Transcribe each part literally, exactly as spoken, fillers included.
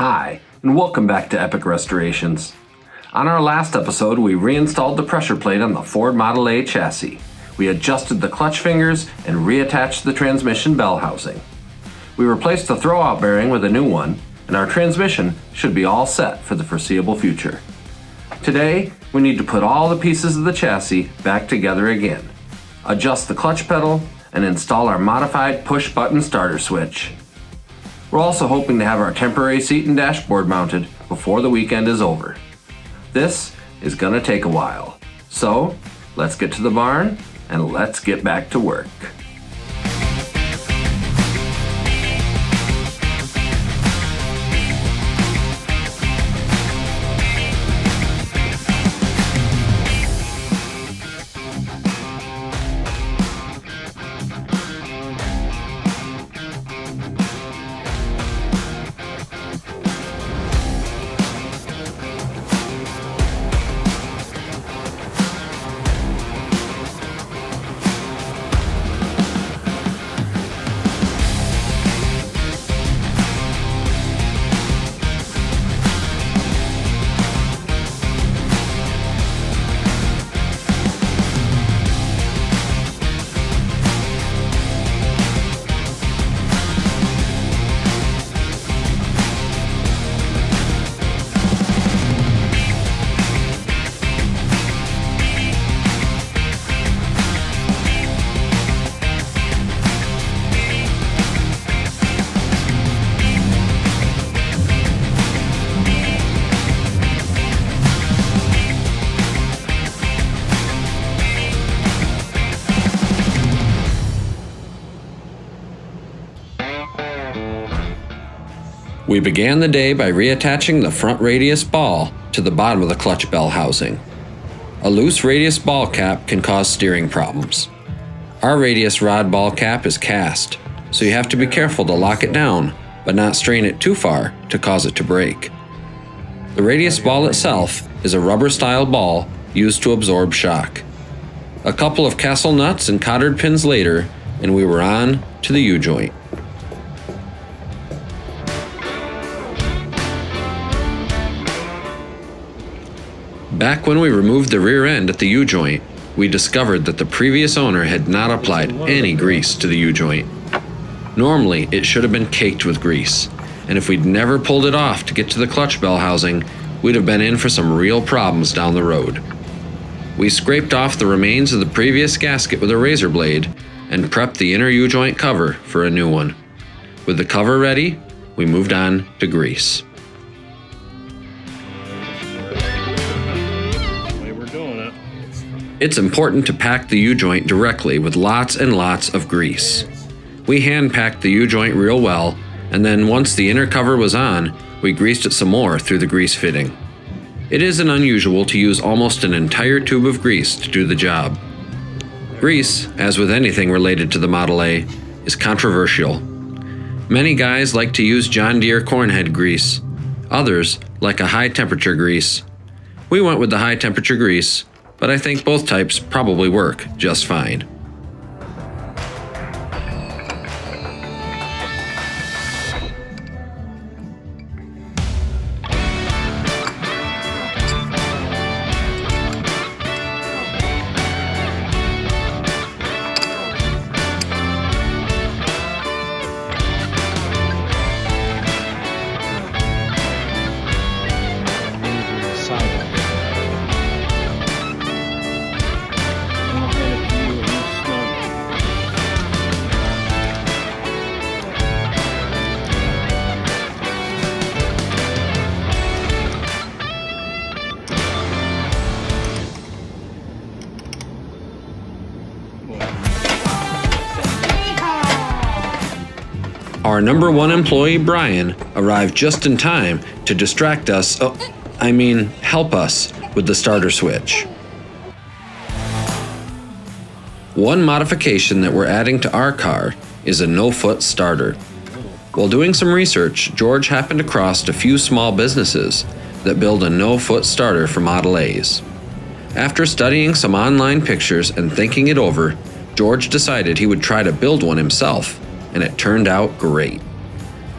Hi, and welcome back to Epic Restorations. On our last episode, we reinstalled the pressure plate on the Ford Model A chassis. We adjusted the clutch fingers and reattached the transmission bell housing. We replaced the throwout bearing with a new one, and our transmission should be all set for the foreseeable future. Today, we need to put all the pieces of the chassis back together again, adjust the clutch pedal, and install our modified push-button starter switch. We're also hoping to have our temporary seat and dashboard mounted before the weekend is over. This is gonna take a while, so let's get to the barn and let's get back to work. We began the day by reattaching the front radius ball to the bottom of the clutch bell housing. A loose radius ball cap can cause steering problems. Our radius rod ball cap is cast, so you have to be careful to lock it down, but not strain it too far to cause it to break. The radius ball itself is a rubber-style ball used to absorb shock. A couple of castle nuts and cottard pins later, and we were on to the U-joint. Back when we removed the rear end at the U-joint, we discovered that the previous owner had not applied any grease to the U-joint. Normally, it should have been caked with grease, and if we'd never pulled it off to get to the clutch bell housing, we'd have been in for some real problems down the road. We scraped off the remains of the previous gasket with a razor blade and prepped the inner U-joint cover for a new one. With the cover ready, we moved on to grease. It's important to pack the U-joint directly with lots and lots of grease. We hand packed the U-joint real well, and then once the inner cover was on, we greased it some more through the grease fitting. It isn't unusual to use almost an entire tube of grease to do the job. Grease, as with anything related to the Model A, is controversial. Many guys like to use John Deere Cornhead grease, others like a high temperature grease. We went with the high temperature grease, but I think both types probably work just fine. Our number one employee, Brian, arrived just in time to distract us, oh, I mean, help us with the starter switch. One modification that we're adding to our car is a no-foot starter. While doing some research, George happened across a few small businesses that build a no-foot starter for Model A's. After studying some online pictures and thinking it over, George decided he would try to build one himself, and it turned out great.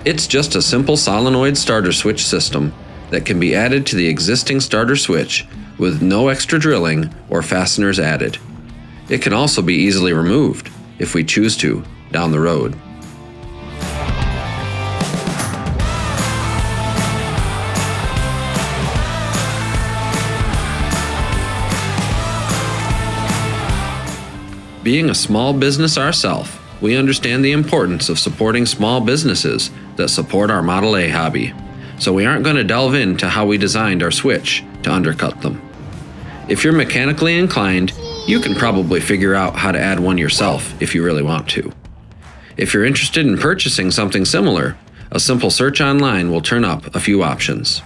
It's just a simple solenoid starter switch system that can be added to the existing starter switch with no extra drilling or fasteners added. It can also be easily removed, if we choose to, down the road. Being a small business ourselves, we understand the importance of supporting small businesses that support our Model A hobby, so we aren't going to delve into how we designed our switch to undercut them. If you're mechanically inclined, you can probably figure out how to add one yourself if you really want to. If you're interested in purchasing something similar, a simple search online will turn up a few options.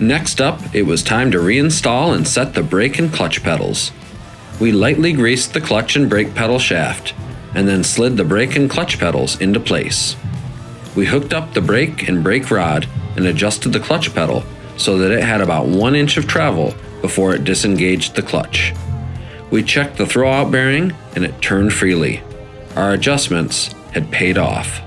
Next up, it was time to reinstall and set the brake and clutch pedals. We lightly greased the clutch and brake pedal shaft, and then slid the brake and clutch pedals into place. We hooked up the brake and brake rod and adjusted the clutch pedal so that it had about one inch of travel before it disengaged the clutch. We checked the throwout bearing and it turned freely. Our adjustments had paid off.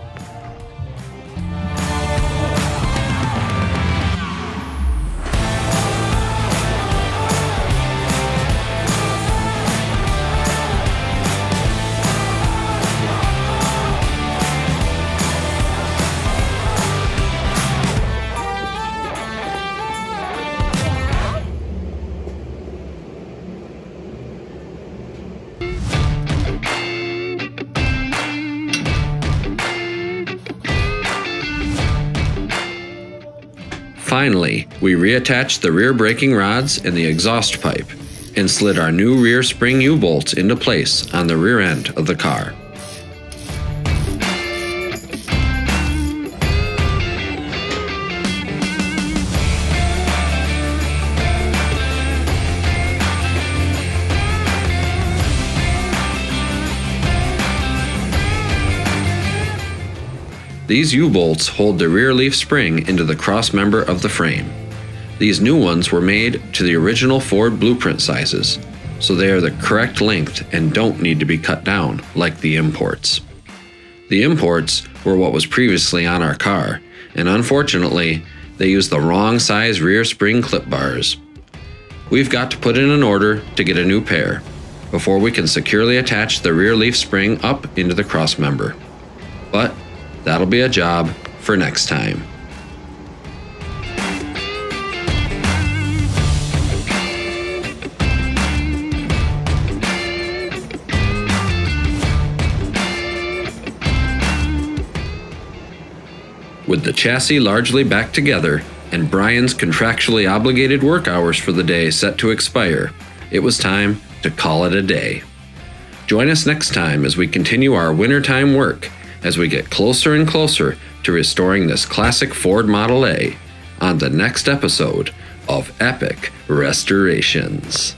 Finally, we reattached the rear braking rods and the exhaust pipe and slid our new rear spring U-bolts into place on the rear end of the car. These U-bolts hold the rear leaf spring into the cross member of the frame. These new ones were made to the original Ford blueprint sizes, so they are the correct length and don't need to be cut down like the imports. The imports were what was previously on our car, and unfortunately, they used the wrong size rear spring clip bars. We've got to put in an order to get a new pair before we can securely attach the rear leaf spring up into the cross member. But that'll be a job for next time. With the chassis largely back together and Brian's contractually obligated work hours for the day set to expire, it was time to call it a day. Join us next time as we continue our wintertime work as we get closer and closer to restoring this classic Ford Model A on the next episode of Epic Restorations.